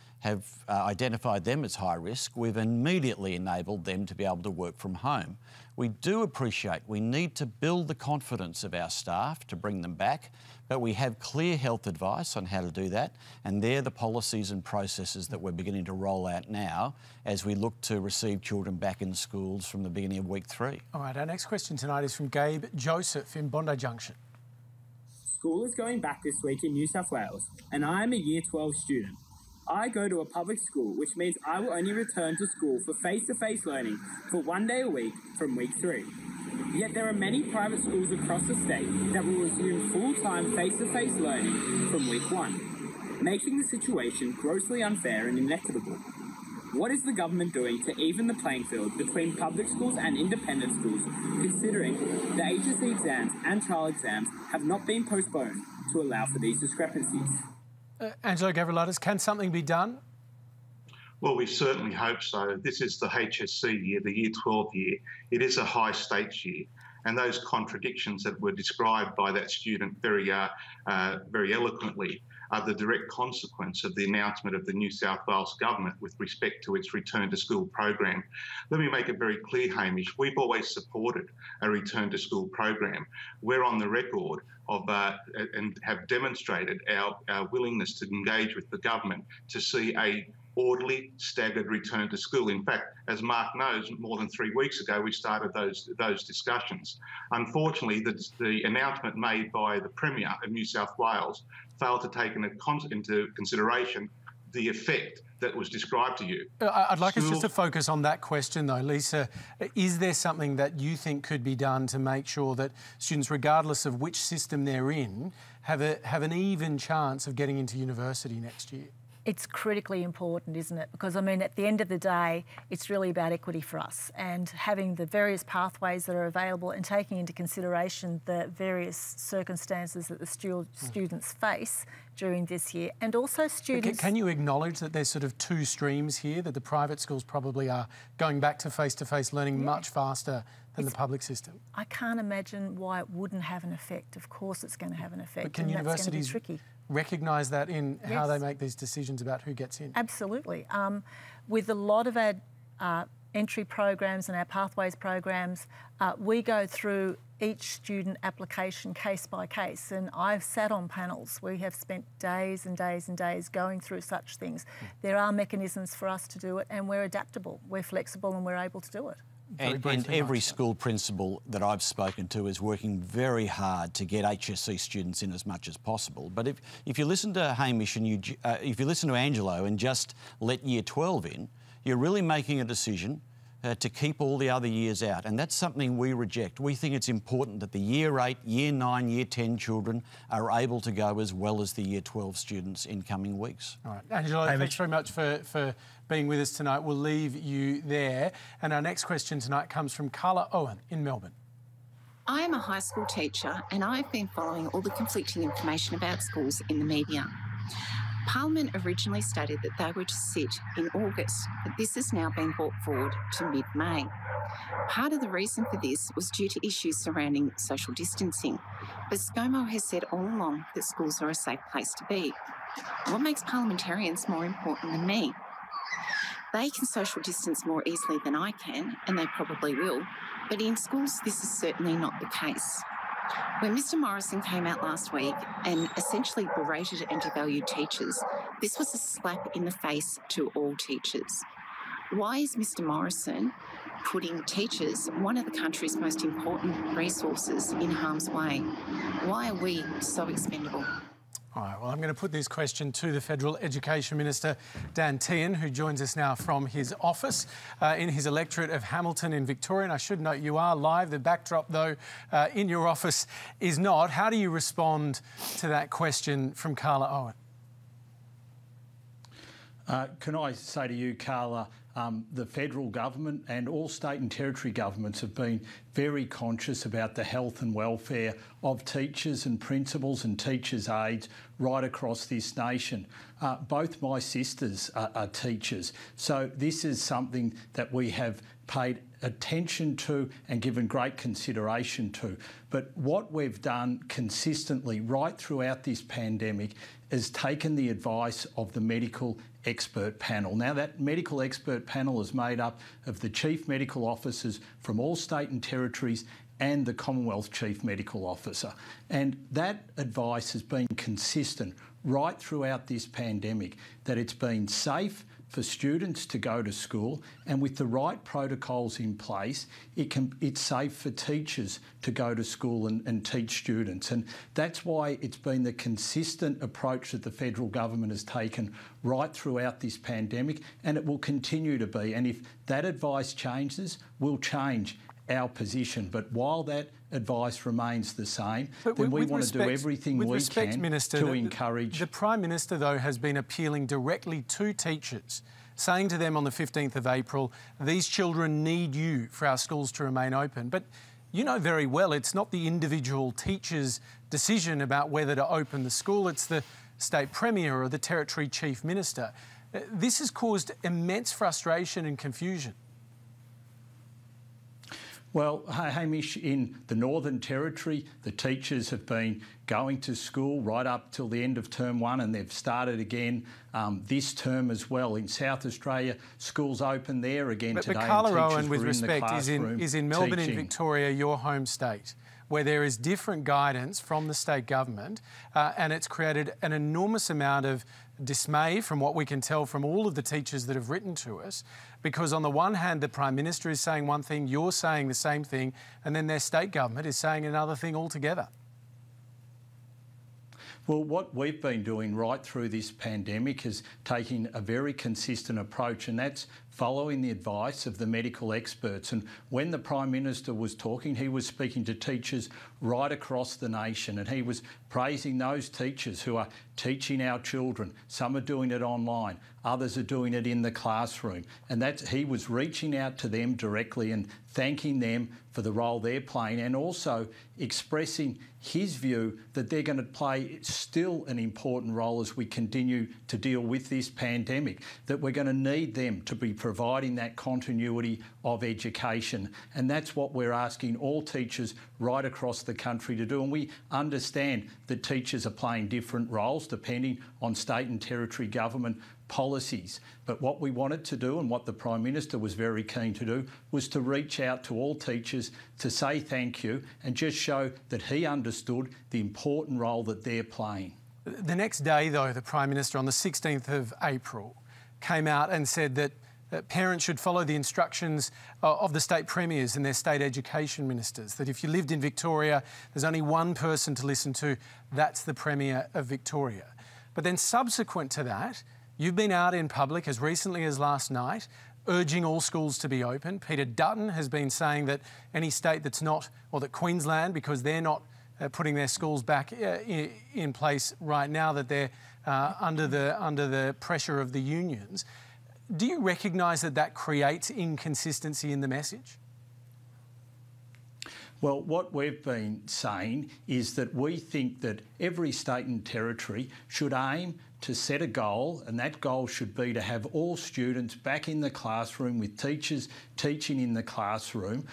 identified them as high risk, we've immediately enabled them to be able to work from home. We do appreciate we need to build the confidence of our staff to bring them back, but we have clear health advice on how to do that, and they're the policies and processes that we're beginning to roll out now as we look to receive children back in schools from the beginning of week 3. All right, our next question tonight is from Gabe Joseph in Bondi Junction. School is going back this week in New South Wales, and I am a Year 12 student. I go to a public school, which means I will only return to school for face-to-face learning for 1 day a week from week 3. Yet there are many private schools across the state that will resume full-time face-to-face learning from week 1, making the situation grossly unfair and inequitable. What is the government doing to even the playing field between public schools and independent schools, considering the HSC exams and trial exams have not been postponed to allow for these discrepancies? Angelo Gavrilatos, can something be done? Well, we certainly hope so. This is the HSC year, the Year 12 year. It is a high stakes year. And those contradictions that were described by that student very eloquently are the direct consequence of the announcement of the New South Wales government with respect to its return to school program. Let me make it very clear, Hamish, we've always supported a return to school program. We're on the record of and have demonstrated our willingness to engage with the government to see a orderly, staggered return to school. In fact, as Mark knows, more than 3 weeks ago, we started those discussions. Unfortunately, the announcement made by the Premier of New South Wales failed to take into consideration the effect that was described to you. I'd like us just to focus on that question though, Lisa. Is there something that you think could be done to make sure that students, regardless of which system they're in, have an even chance of getting into university next year? It's critically important, isn't it? Because, I mean, at the end of the day, it's really about equity for us and having the various pathways that are available and taking into consideration the various circumstances that the students face during this year, and also students... Can you acknowledge that there's sort of two streams here, that the private schools probably are going back to face-to-face learning much faster than the public system? I can't imagine why it wouldn't have an effect. Of course it's going to have an effect. But can universities... tricky. Recognise that in how they make these decisions about who gets in? Absolutely. With a lot of our entry programs and our pathways programs, we go through each student application case by case, and I've sat on panels. We have spent days and days and days going through such things. There are mechanisms for us to do it, and we're adaptable, we're flexible and we're able to do it. And every school principal that I've spoken to is working very hard to get HSC students in as much as possible. But if you listen to Hamish and if you listen to Angelo and just let Year 12 in, you're really making a decision to keep all the other years out. And that's something we reject. We think it's important that the Year 8, Year 9, Year 10 children are able to go as well as the Year 12 students in coming weeks. All right, Angelo, thanks very much for being with us tonight. We'll leave you there. And our next question tonight comes from Carla Owen in Melbourne. I am a high school teacher and I've been following all the conflicting information about schools in the media. Parliament originally stated that they were to sit in August, but this has now been brought forward to mid-May. Part of the reason for this was due to issues surrounding social distancing, but ScoMo has said all along that schools are a safe place to be. What makes parliamentarians more important than me? They can social distance more easily than I can, and they probably will, but in schools this is certainly not the case. When Mr Morrison came out last week and essentially berated and devalued teachers, this was a slap in the face to all teachers. Why is Mr Morrison putting teachers, one of the country's most important resources, in harm's way? Why are we so expendable? All right, well, I'm going to put this question to the Federal Education Minister, Dan Tehan, who joins us now from his office in his electorate of Hamilton in Victoria. And I should note you are live. The backdrop, though, in your office is not. How do you respond to that question from Carla Owen? Can I say to you, Carla, the federal government and all state and territory governments have been very conscious about the health and welfare of teachers and principals and teachers' aides right across this nation. Both my sisters are teachers, so this is something that we have paid attention to and given great consideration to. But what we've done consistently right throughout this pandemic is taken the advice of the medical expert panel. Now, that medical expert panel is made up of the chief medical officers from all state and territories and the Commonwealth Chief Medical Officer. And that advice has been consistent right throughout this pandemic, that it's been safe for students to go to school, and with the right protocols in place, it's safe for teachers to go to school and teach students. And that's why it's been the consistent approach that the federal government has taken right throughout this pandemic, and it will continue to be. And if that advice changes, we'll change our position. But while that advice remains the same, then we want to do everything we can to encourage... The Prime Minister, though, has been appealing directly to teachers, saying to them on the 15th of April, these children need you for our schools to remain open. But you know very well it's not the individual teacher's decision about whether to open the school, it's the State Premier or the Territory Chief Minister. This has caused immense frustration and confusion. Well, Hamish, in the Northern Territory, the teachers have been going to school right up till the end of term one, and they've started again this term as well. In South Australia, schools open there again today. But Carla Owen, with respect, is in Melbourne teaching. In Victoria, your home state, where there is different guidance from the state government, and it's created an enormous amount of dismay from what we can tell from all of the teachers that have written to us, because on the one hand the Prime Minister is saying one thing, you're saying the same thing, and then their state government is saying another thing altogether. Well, what we've been doing right through this pandemic is taking a very consistent approach, and that's following the advice of the medical experts. And when the Prime Minister was talking, he was speaking to teachers right across the nation, and he was praising those teachers who are teaching our children. Some are doing it online, others are doing it in the classroom. And that's, he was reaching out to them directly and thanking them for the role they're playing, and also expressing his view that they're going to play still an important role as we continue to deal with this pandemic, that we're going to need them to be providing that continuity of education. And that's what we're asking all teachers right across the country to do. And we understand that teachers are playing different roles depending on state and territory government policies. But what we wanted to do, and what the Prime Minister was very keen to do, was to reach out to all teachers to say thank you and just show that he understood the important role that they're playing. The next day, though, the Prime Minister on the 16th of April came out and said that parents should follow the instructions of the state premiers and their state education ministers, that if you lived in Victoria, there's only one person to listen to, that's the Premier of Victoria. But then subsequent to that, you've been out in public as recently as last night, urging all schools to be open. Peter Dutton has been saying that any state that's not, or that Queensland, because they're not putting their schools back in place right now, that they're under the pressure of the unions. Do you recognise that that creates inconsistency in the message? Well, what we've been saying is that we think that every state and territory should aim to set a goal, and that goal should be to have all students back in the classroom with teachers teaching in the classroom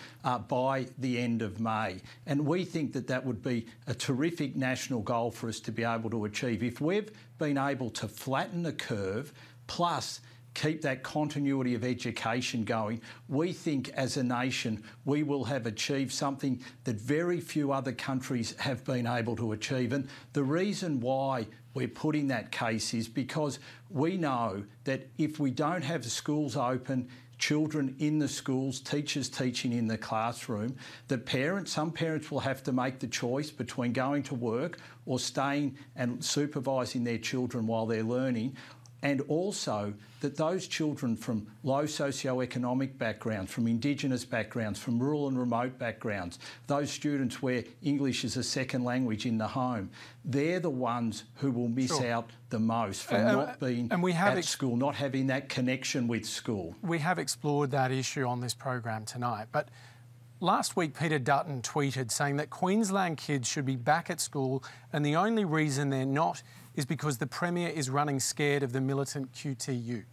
by the end of May. And we think that that would be a terrific national goal for us to be able to achieve. If we've been able to flatten the curve, plus keep that continuity of education going, we think as a nation we will have achieved something that very few other countries have been able to achieve. And the reason why we're putting that case is because we know that if we don't have schools open, children in the schools, teachers teaching in the classroom, the parents, some parents will have to make the choice between going to work or staying and supervising their children while they're learning. And also that those children from low socioeconomic backgrounds, from Indigenous backgrounds, from rural and remote backgrounds, those students where English is a second language in the home, they're the ones who will miss out the most from not being at school, not having that connection with school. We have explored that issue on this program tonight, but last week, Peter Dutton tweeted saying that Queensland kids should be back at school, and the only reason they're not is because the Premier is running scared of the militant QTU.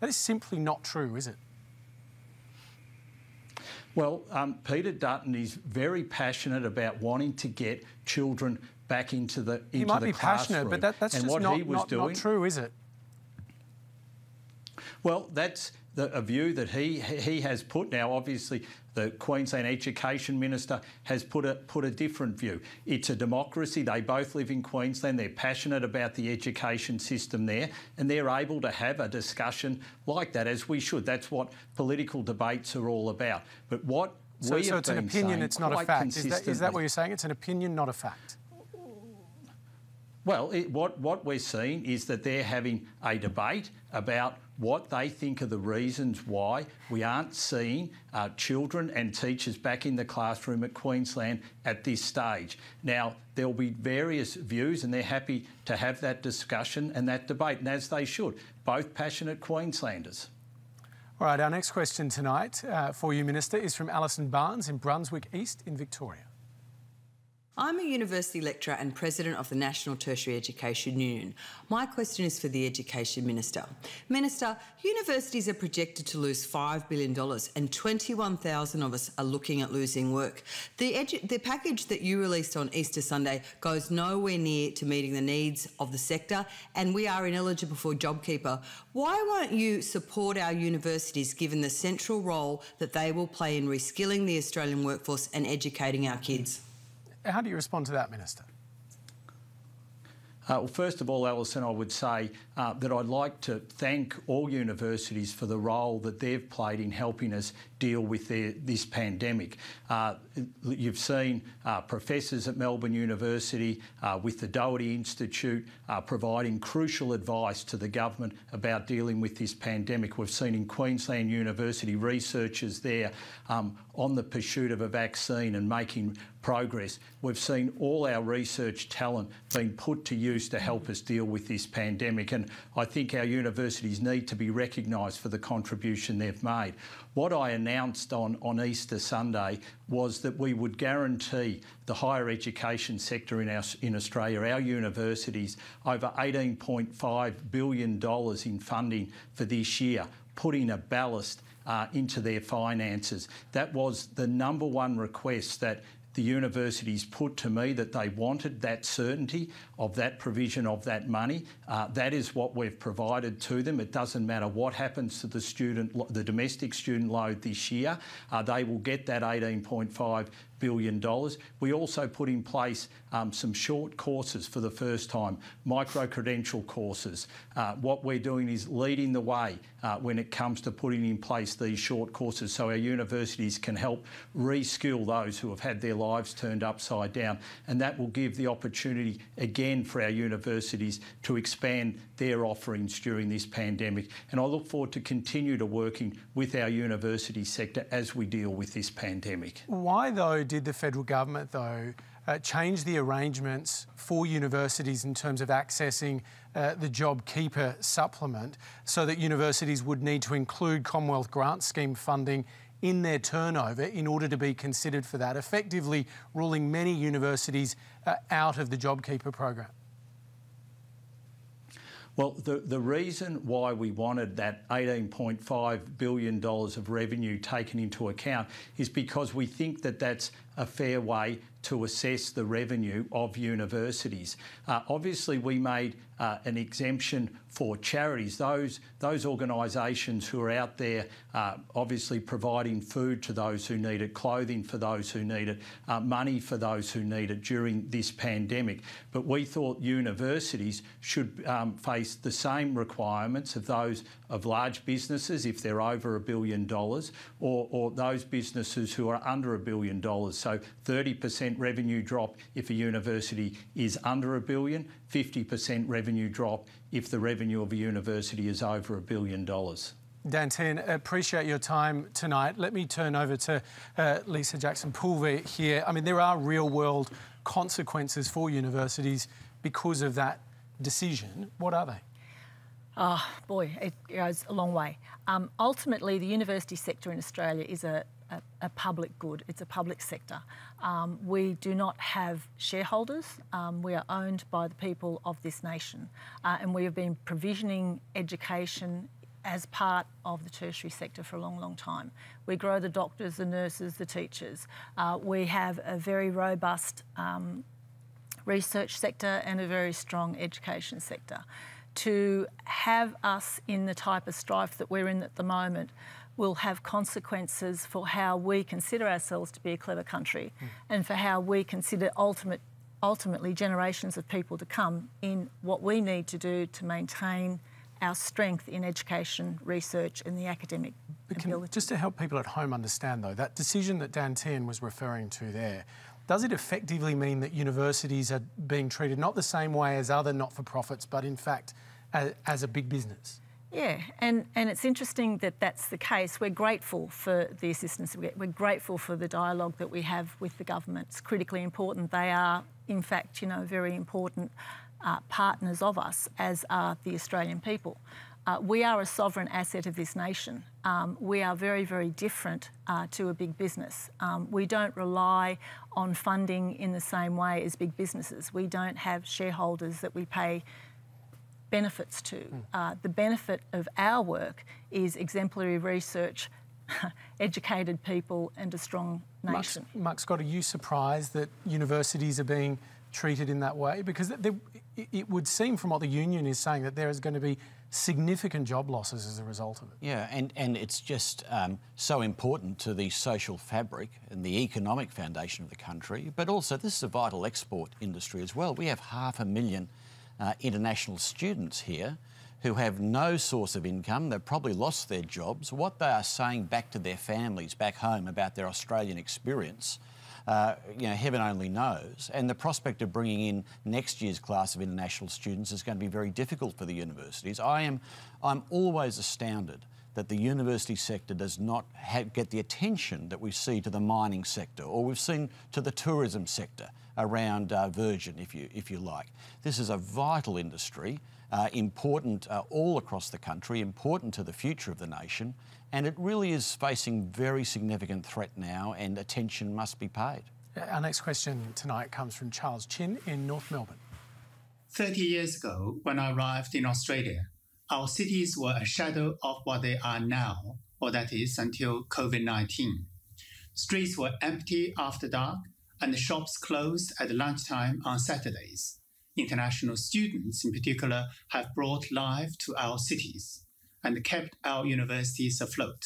That is simply not true, is it? Well, Peter Dutton is very passionate about wanting to get children back into the classroom. He might be passionate, but that's just not true, is it? Well, that's a view that he has put now, obviously. The Queensland Education Minister has put a different view. It's a democracy. They both live in Queensland. They're passionate about the education system there, and they're able to have a discussion like that, as we should. That's what political debates are all about. But what we have been saying, so it's an opinion, it's not a fact. Is that what you're saying? It's an opinion, not a fact. Well, what we're seeing is that they're having a debate about what they think are the reasons why we aren't seeing children and teachers back in the classroom at Queensland at this stage. Now, there'll be various views, and they're happy to have that discussion and that debate, and as they should, both passionate Queenslanders. All right, our next question tonight for you, Minister, is from Alison Barnes in Brunswick East in Victoria. I'm a university lecturer and president of the National Tertiary Education Union. My question is for the Education Minister. Minister, universities are projected to lose $5 billion and 21,000 of us are looking at losing work. The package that you released on Easter Sunday goes nowhere near to meeting the needs of the sector and we are ineligible for JobKeeper. Why won't you support our universities given the central role that they will play in reskilling the Australian workforce and educating our kids? How do you respond to that, Minister? Well, first of all, Alison, I would say that I'd like to thank all universities for the role that they've played in helping us deal with this pandemic. You've seen professors at Melbourne University with the Doherty Institute providing crucial advice to the government about dealing with this pandemic. We've seen in Queensland University researchers there on the pursuit of a vaccine and making progress. We've seen all our research talent being put to use to help us deal with this pandemic, and I think our universities need to be recognised for the contribution they've made. What I announced on Easter Sunday was that we would guarantee the higher education sector in Australia, our universities, over $18.5 billion in funding for this year, putting a ballast into their finances. That was the number one request that the universities put to me, that they wanted that certainty of that provision of that money. That is what we've provided to them. It doesn't matter what happens to the domestic student load this year, they will get that $18.5 billion. We also put in place some short courses for the first time, micro-credential courses. What we're doing is leading the way when it comes to putting in place these short courses so our universities can help reskill those who have had their lives turned upside down. And that will give the opportunity again for our universities to expand their offerings during this pandemic. And I look forward to continue to working with our university sector as we deal with this pandemic. Why though did the federal government though change the arrangements for universities in terms of accessing the JobKeeper supplement so that universities would need to include Commonwealth Grant Scheme funding in their turnover in order to be considered for that, effectively ruling many universities out of the JobKeeper program? Well, the reason why we wanted that $18.5 billion of revenue taken into account is because we think that that's a fair way to assess the revenue of universities. Obviously, we made an exemption for charities, those organisations who are out there obviously providing food to those who need it, clothing for those who need it, money for those who need it during this pandemic. But we thought universities should face the same requirements of those of large businesses if they're over $1 billion, or those businesses who are under $1 billion. So 30% revenue drop if a university is under $1 billion, 50% revenue drop if the revenue of a university is over $1 billion. Dan Tehan, appreciate your time tonight. Let me turn over to Lisa Jackson-Pulver here. I mean, there are real-world consequences for universities because of that decision. What are they? Oh, boy, it goes a long way. Ultimately, the university sector in Australia is a public good. It's a public sector. We do not have shareholders. We are owned by the people of this nation. And we have been provisioning education as part of the tertiary sector for a long, long time. We grow the doctors, the nurses, the teachers. We have a very robust research sector and a very strong education sector. To have us in the type of strife that we're in at the moment will have consequences for how we consider ourselves to be a clever country and for how we consider ultimately generations of people to come in what we need to do to maintain our strength in education, research and the academic ability. Just to help people at home understand though, that decision that Dan Tehan was referring to there, does it effectively mean that universities are being treated not the same way as other not-for-profits but in fact as a big business? Yeah, and it's interesting that that's the case. We're grateful for the assistance we get. We're grateful for the dialogue that we have with the government. It's critically important. They are, in fact, you know, very important partners of us, as are the Australian people. We are a sovereign asset of this nation. We are very, very different to a big business. We don't rely on funding in the same way as big businesses. We don't have shareholders that we pay benefits to. The benefit of our work is exemplary research, educated people and a strong nation. Mark Scott, are you surprised that universities are being treated in that way? Because it would seem from what the union is saying that there is going to be significant job losses as a result of it. Yeah, and it's just so important to the social fabric and the economic foundation of the country, but also this is a vital export industry as well. We have 500,000 international students here who have no source of income. They've probably lost their jobs. What they are saying back to their families back home about their Australian experience, you know, heaven only knows. And the prospect of bringing in next year's class of international students is going to be very difficult for the universities. I'm always astounded that the university sector does not get the attention that we see to the mining sector, or we've seen to the tourism sector around Virgin, if you like. This is a vital industry, important all across the country, important to the future of the nation, and it really is facing very significant threat now, and attention must be paid. Our next question tonight comes from Charles Chin in North Melbourne. 30 years ago, when I arrived in Australia, our cities were a shadow of what they are now, or that is, until COVID-19. Streets were empty after dark, and the shops closed at lunchtime on Saturdays. International students, in particular, have brought life to our cities and kept our universities afloat.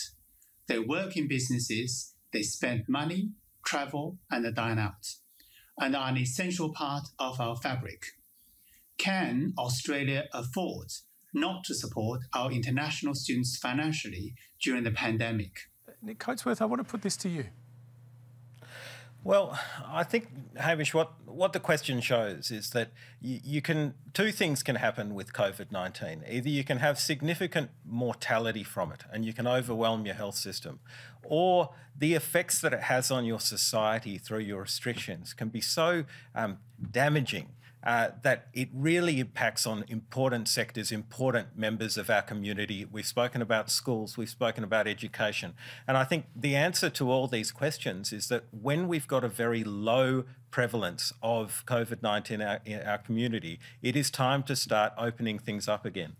They work in businesses, they spend money, travel, and dine out, and are an essential part of our fabric. Can Australia afford not to support our international students financially during the pandemic? Nick Coatsworth, I want to put this to you. Well, I think, Hamish, what the question shows is that two things can happen with COVID-19. Either you can have significant mortality from it and you can overwhelm your health system, or the effects that it has on your society through your restrictions can be so damaging that it really impacts on important sectors, important members of our community. We've spoken about schools, we've spoken about education. And I think the answer to all these questions is that when we've got a very low prevalence of COVID-19 in our community, it is time to start opening things up again.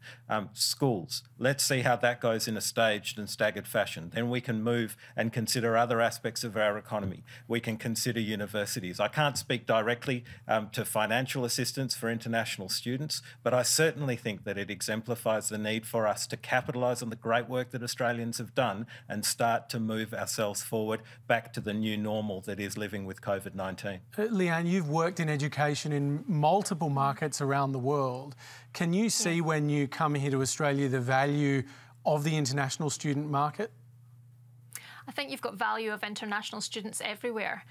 Schools, let's see how that goes in a staged and staggered fashion. Then we can move and consider other aspects of our economy. We can consider universities. I can't speak directly to financial assistance for international students, but I certainly think that it exemplifies the need for us to capitalise on the great work that Australians have done and start to move ourselves forward back to the new normal that is living with COVID-19. Leanne, you've worked in education in multiple markets around the world. Can you see, when you come here to Australia, the value of the international student market? I think you've got value of international students everywhere.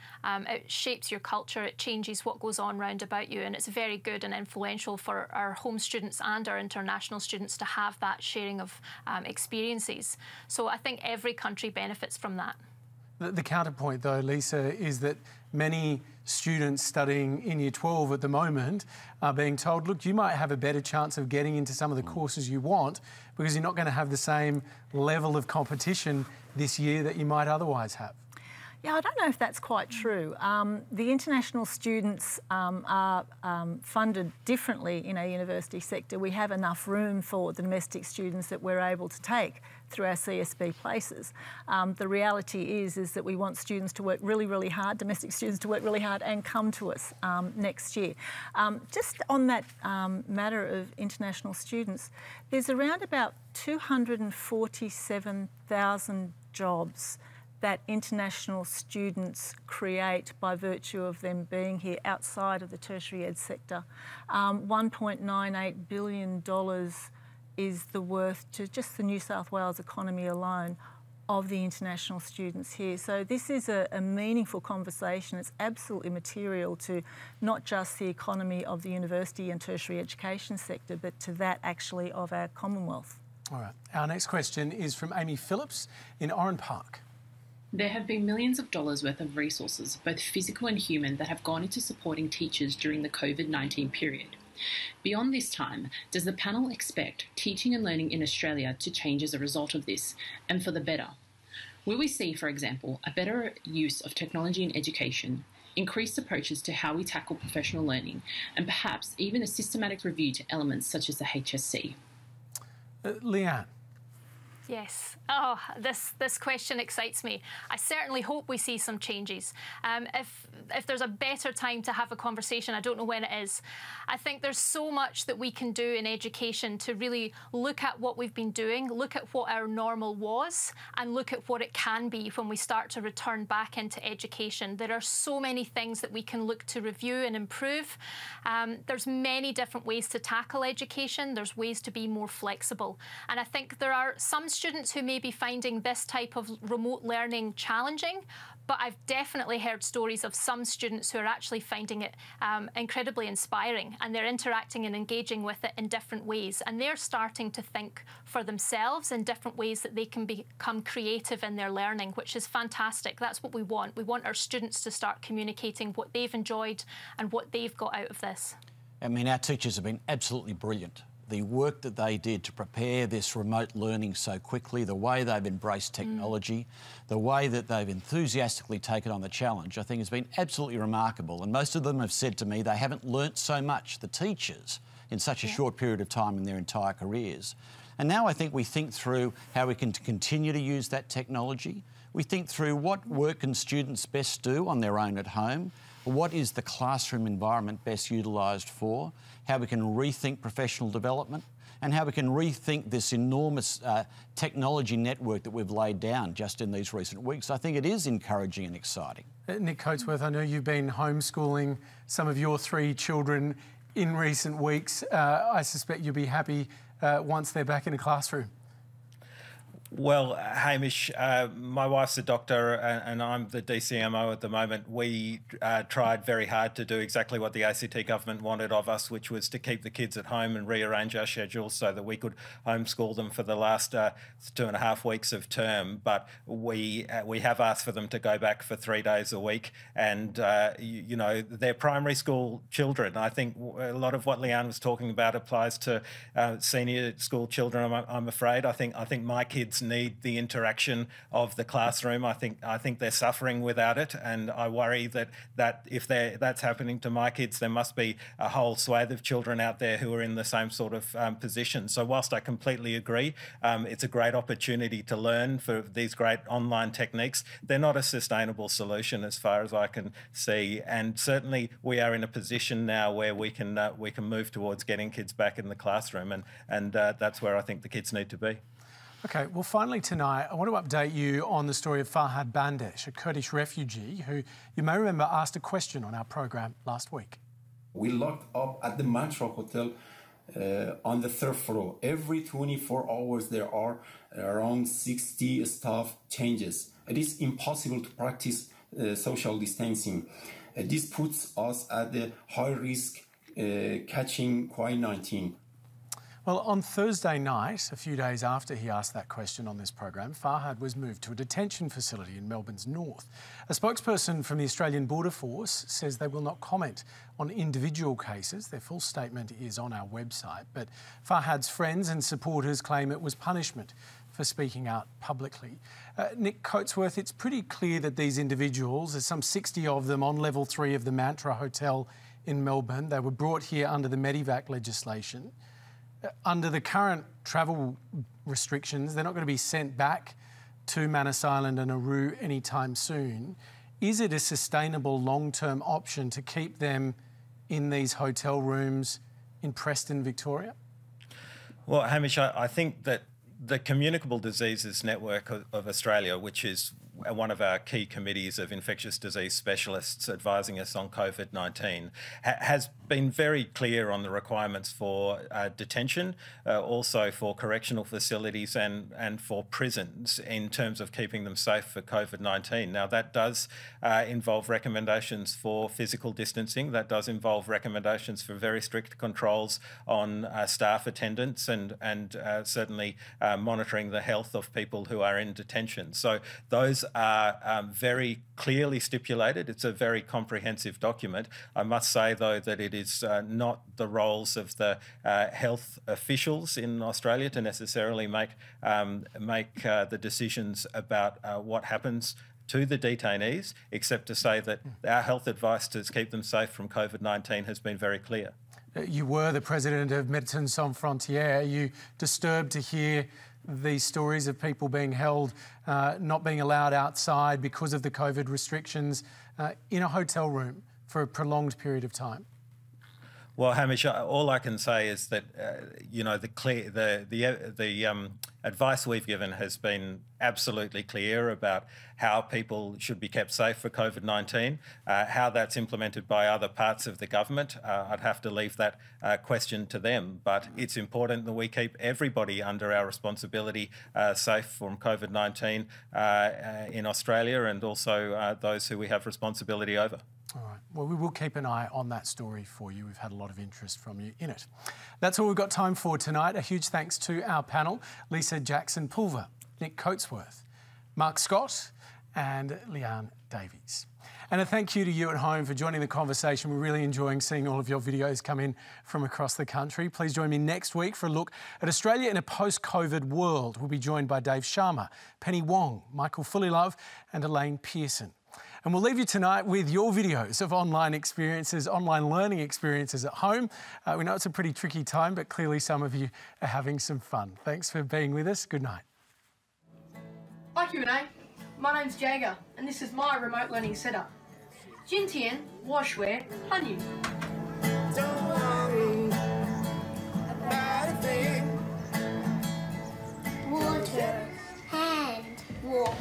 It shapes your culture, it changes what goes on round about you, and it's very good and influential for our home students and our international students to have that sharing of experiences. So I think every country benefits from that. The counterpoint, though, Lisa, is that many students studying in Year 12 at the moment are being told, look, you might have a better chance of getting into some of the courses you want because you're not going to have the same level of competition this year that you might otherwise have. Yeah, I don't know if that's quite true. The international students are funded differently in our university sector. We have enough room for the domestic students that we're able to take through our CSB places. The reality is that we want students to work really, really hard, domestic students to work really hard and come to us next year. Just on that matter of international students, there's around about 247,000 jobs that international students create by virtue of them being here outside of the tertiary ed sector. $1.98 billion is the worth to just the New South Wales economy alone of the international students here. So this is a meaningful conversation. It's absolutely material to not just the economy of the university and tertiary education sector, but to that actually of our Commonwealth. All right, our next question is from Amy Phillips in Oran Park. There have been millions of dollars worth of resources, both physical and human, that have gone into supporting teachers during the COVID-19 period. Beyond this time, does the panel expect teaching and learning in Australia to change as a result of this, and for the better? Will we see, for example, a better use of technology in education, increased approaches to how we tackle professional learning, and perhaps even a systematic review to elements such as the HSC? Leanne. Yes. Oh, this question excites me. I certainly hope we see some changes. If there's a better time to have a conversation, I don't know when it is. I think there's so much that we can do in education to really look at what we've been doing, look at what our normal was, and look at what it can be when we start to return back into education. There are so many things that we can look to review and improve. There's many different ways to tackle education. There's ways to be more flexible. And I think there are some students who may be finding this type of remote learning challenging, but I've definitely heard stories of some students who are actually finding it incredibly inspiring, and they're interacting and engaging with it in different ways, and they're starting to think for themselves in different ways that they can become creative in their learning, which is fantastic. That's what we want. We want our students to start communicating what they've enjoyed and what they've got out of this. I mean, our teachers have been absolutely brilliant. The work that they did to prepare this remote learning so quickly, the way they've embraced technology, the way that they've enthusiastically taken on the challenge, I think has been absolutely remarkable. And most of them have said to me they haven't learnt so much, the teachers, in such a short period of time in their entire careers. And now I think we think through how we can continue to use that technology. We think through what work can students best do on their own at home. What is the classroom environment best utilised for, how we can rethink professional development, and how we can rethink this enormous technology network that we've laid down just in these recent weeks. I think it is encouraging and exciting. Nick Coatsworth, I know you've been homeschooling some of your three children in recent weeks. I suspect you'll be happy once they're back in a classroom. Well, Hamish, my wife's a doctor and I'm the DCMO at the moment. We tried very hard to do exactly what the ACT government wanted of us, which was to keep the kids at home and rearrange our schedules so that we could homeschool them for the last 2.5 weeks of term. But we have asked for them to go back for 3 days a week, and you know, they're primary school children. I think a lot of what Leanne was talking about applies to senior school children, I'm afraid. I think my kids need the interaction of the classroom. I think they're suffering without it, and I worry that if that's happening to my kids, there must be a whole swathe of children out there who are in the same sort of position. So whilst I completely agree, it's a great opportunity to learn for these great online techniques, they're not a sustainable solution as far as I can see. And certainly we are in a position now where we can move towards getting kids back in the classroom, and that's where I think the kids need to be. Okay, well, finally tonight, I want to update you on the story of Farhad Bandesh, a Kurdish refugee who, you may remember, asked a question on our program last week. We locked up at the Mantra Hotel on the third floor. Every 24 hours, there are around 60 staff changes. It is impossible to practice social distancing. This puts us at the high risk catching COVID-19. Well, on Thursday night, a few days after he asked that question on this program, Farhad was moved to a detention facility in Melbourne's north. A spokesperson from the Australian Border Force says they will not comment on individual cases. Their full statement is on our website. But Farhad's friends and supporters claim it was punishment for speaking out publicly. Nick Coatsworth, it's pretty clear that these individuals, there's some 60 of them on level 3 of the Mantra Hotel in Melbourne, they were brought here under the Medevac legislation. Under the current travel restrictions, they're not going to be sent back to Manus Island and Nauru anytime soon. Is it a sustainable long-term option to keep them in these hotel rooms in Preston, Victoria? Well, Hamish, I think that the Communicable Diseases Network of Australia, which is one of our key committees of infectious disease specialists advising us on COVID-19, has been very clear on the requirements for detention, also for correctional facilities and for prisons in terms of keeping them safe for COVID-19. Now, that does involve recommendations for physical distancing. That does involve recommendations for very strict controls on staff attendance and certainly monitoring the health of people who are in detention. So those are very clearly stipulated. It's a very comprehensive document. I must say, though, that it is not the roles of the health officials in Australia to necessarily make, the decisions about what happens to the detainees, except to say that our health advice to keep them safe from COVID-19 has been very clear. You were the president of Médecins Sans Frontières. Are you disturbed to hear these stories of people being held, not being allowed outside because of the COVID restrictions, in a hotel room for a prolonged period of time? Well, Hamish, all I can say is that you know, the advice we've given has been absolutely clear about how people should be kept safe for COVID-19. How that's implemented by other parts of the government, I'd have to leave that question to them. But it's important that we keep everybody under our responsibility safe from COVID-19 in Australia, and also those who we have responsibility over. All right. Well, we will keep an eye on that story for you. We've had a lot of interest from you in it. That's all we've got time for tonight. A huge thanks to our panel, Lisa Jackson-Pulver, Nick Coatsworth, Mark Scott and Leanne Davies. And a thank you to you at home for joining the conversation. We're really enjoying seeing all of your videos come in from across the country. Please join me next week for a look at Australia in a post-COVID world. We'll be joined by Dave Sharma, Penny Wong, Michael Fullilove and Elaine Pearson. And we'll leave you tonight with your videos of online experiences, online learning experiences at home. We know it's a pretty tricky time, but clearly some of you are having some fun. Thanks for being with us. Good night. Hi Q&A, my name's Jager, and this is my remote learning setup. Jintian, washware, honey. Don't worry about a thing. Water, hand, walk.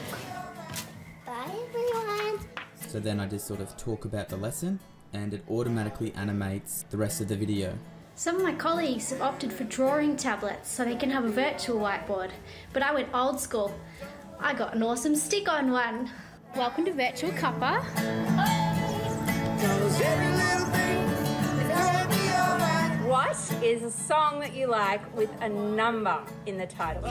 Bye everyone. So then I just sort of talk about the lesson and it automatically animates the rest of the video. Some of my colleagues have opted for drawing tablets so they can have a virtual whiteboard, but I went old school. I got an awesome stick-on one. Welcome to Virtual Cuppa. What is a song that you like with a number in the title?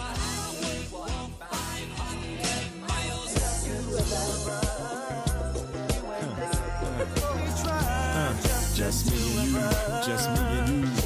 Just me and you, just me and you.